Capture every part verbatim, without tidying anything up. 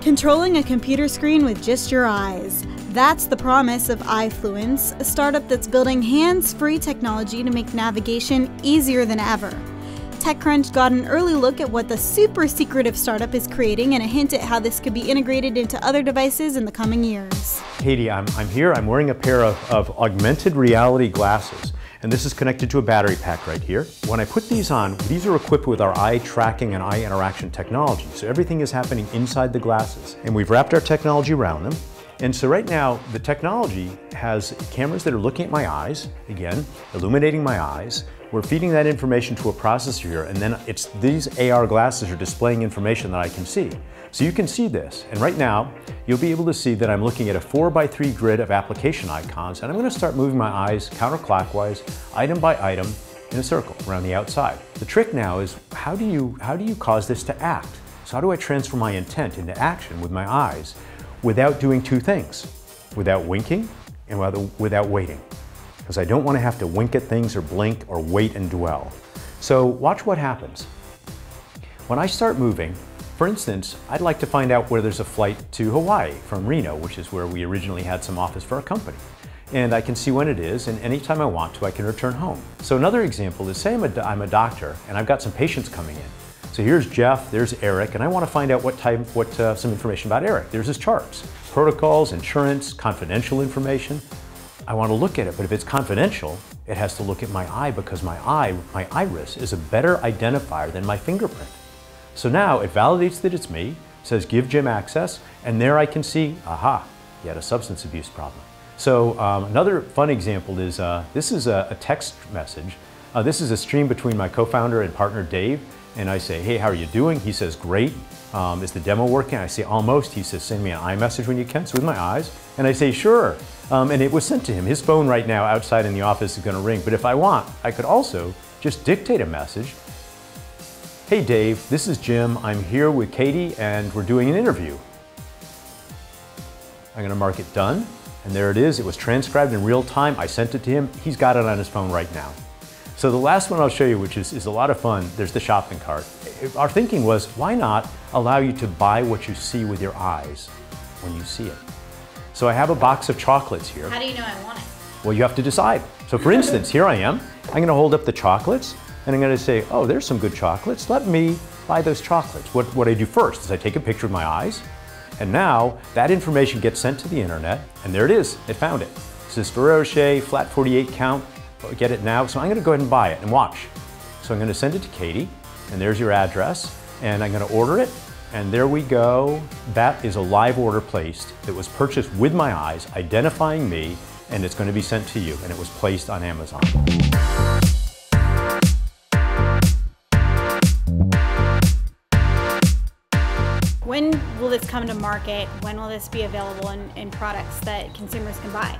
Controlling a computer screen with just your eyes. That's the promise of EyeFluence, a startup that's building hands-free technology to make navigation easier than ever. TechCrunch got an early look at what the super secretive startup is creating and a hint at how this could be integrated into other devices in the coming years. Katie, I'm, I'm here. I'm wearing a pair of, of augmented reality glasses. And this is connected to a battery pack right here. When I put these on, these are equipped with our eye tracking and eye interaction technology. So everything is happening inside the glasses. And we've wrapped our technology around them. And so right now, the technology has cameras that are looking at my eyes, again, illuminating my eyes. We're feeding that information to a processor here, and then it's these A R glasses are displaying information that I can see. So you can see this. And right now, you'll be able to see that I'm looking at a four by three grid of application icons, and I'm gonna start moving my eyes counterclockwise, item by item, in a circle around the outside. The trick now is how do you, how do you cause this to act? So how do I transfer my intent into action with my eyes without doing two things? Without winking and without waiting. Because I don't wanna have to wink at things or blink or wait and dwell. So watch what happens. When I start moving, for instance, I'd like to find out where there's a flight to Hawaii from Reno, which is where we originally had some office for our company. And I can see when it is, and anytime I want to, I can return home. So another example is, say I'm a, I'm a doctor, and I've got some patients coming in. So here's Jeff, there's Eric, and I want to find out what type, what uh, some information about Eric. There's his charts, protocols, insurance, confidential information. I want to look at it, but if it's confidential, it has to look at my eye because my eye, my iris is a better identifier than my fingerprint. So now it validates that it's me, says give Jim access, and there I can see, aha, he had a substance abuse problem. So um, another fun example is, uh, this is a, a text message. Uh, this is a stream between my co-founder and partner Dave, and I say, hey, how are you doing? He says, great. Um, is the demo working? I say, almost. He says, send me an iMessage when you can, so with my eyes. And I say, sure. Um, and it was sent to him. His phone right now outside in the office is gonna ring, but if I want, I could also just dictate a message. Hey Dave, this is Jim. I'm here with Katie and we're doing an interview. I'm gonna mark it done. And there it is. It was transcribed in real time. I sent it to him. He's got it on his phone right now. So the last one I'll show you, which is, is a lot of fun, there's the shopping cart. Our thinking was, why not allow you to buy what you see with your eyes when you see it? So I have a box of chocolates here. How do you know I want it? Well, you have to decide. So for instance, here I am. I'm gonna hold up the chocolates. And I'm gonna say, oh, there's some good chocolates. Let me buy those chocolates. What, what I do first is I take a picture of my eyes, and now that information gets sent to the internet, and there it is, it found it. It says Ferrero Rocher, flat forty-eight count, get it now. So I'm gonna go ahead and buy it and watch. So I'm gonna send it to Katie, and there's your address, and I'm gonna order it, and there we go. That is a live order placed that was purchased with my eyes, identifying me, and it's gonna be sent to you, and it was placed on Amazon. When will this come to market? When will this be available in, in products that consumers can buy?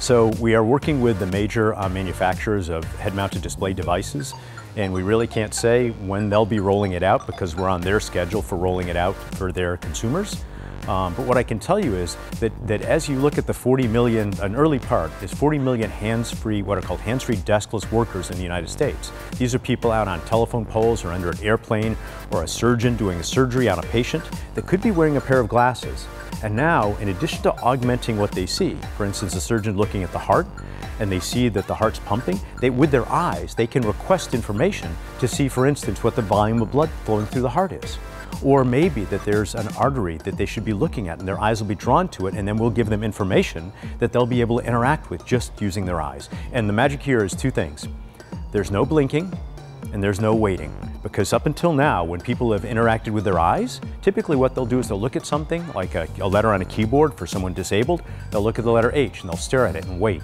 So we are working with the major uh, manufacturers of head-mounted display devices, and we really can't say when they'll be rolling it out because we're on their schedule for rolling it out for their consumers. Um, but what I can tell you is that, that as you look at the forty million, an early part is forty million hands-free, what are called hands-free deskless workers in the United States. These are people out on telephone poles or under an airplane or a surgeon doing a surgery on a patient that could be wearing a pair of glasses. And now, in addition to augmenting what they see, for instance, a surgeon looking at the heart and they see that the heart's pumping, they, with their eyes, they can request information to see, for instance, what the volume of blood flowing through the heart is. Or maybe that there's an artery that they should be looking at and their eyes will be drawn to it, and then we'll give them information that they'll be able to interact with just using their eyes. And the magic here is two things. There's no blinking and there's no waiting. Because up until now, when people have interacted with their eyes, typically what they'll do is they'll look at something like a, a letter on a keyboard for someone disabled. They'll look at the letter H and they'll stare at it and wait.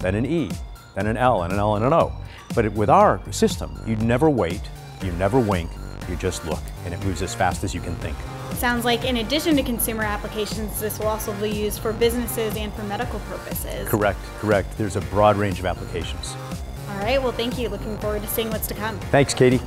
Then an E, then an L, and an L, and an O. But it, with our system, you'd never wait, you never wink, you just look, and it moves as fast as you can think. Sounds like in addition to consumer applications, this will also be used for businesses and for medical purposes. Correct, correct. There's a broad range of applications. All right, well, thank you. Looking forward to seeing what's to come. Thanks, Katie.